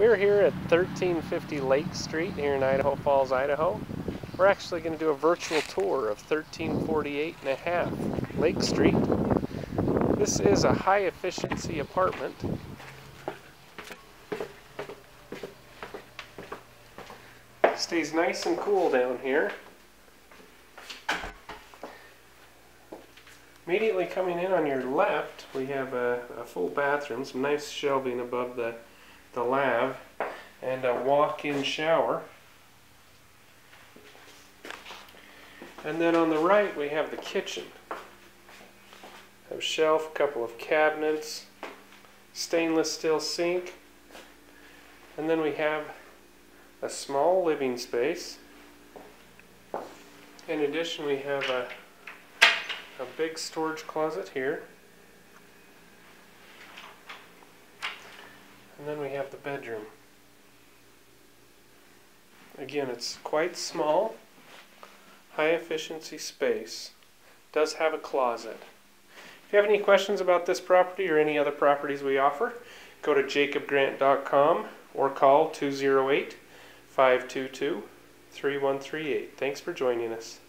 We're here at 1350 Lake Street here in Idaho Falls, Idaho. We're actually going to do a virtual tour of 1348 and a half Lake Street. This is a high efficiency apartment. Stays nice and cool down here. Immediately coming in on your left, we have a full bathroom, some nice shelving above the lav, and a walk-in shower. And then on the right, we have the kitchen. Have a shelf, a couple of cabinets, stainless steel sink, and then we have a small living space. In addition, we have a big storage closet here. And then we have the bedroom. Again, it's quite small, high efficiency space. Does have a closet. If you have any questions about this property or any other properties we offer, go to jacobgrant.com or call 208-522-3138. Thanks for joining us.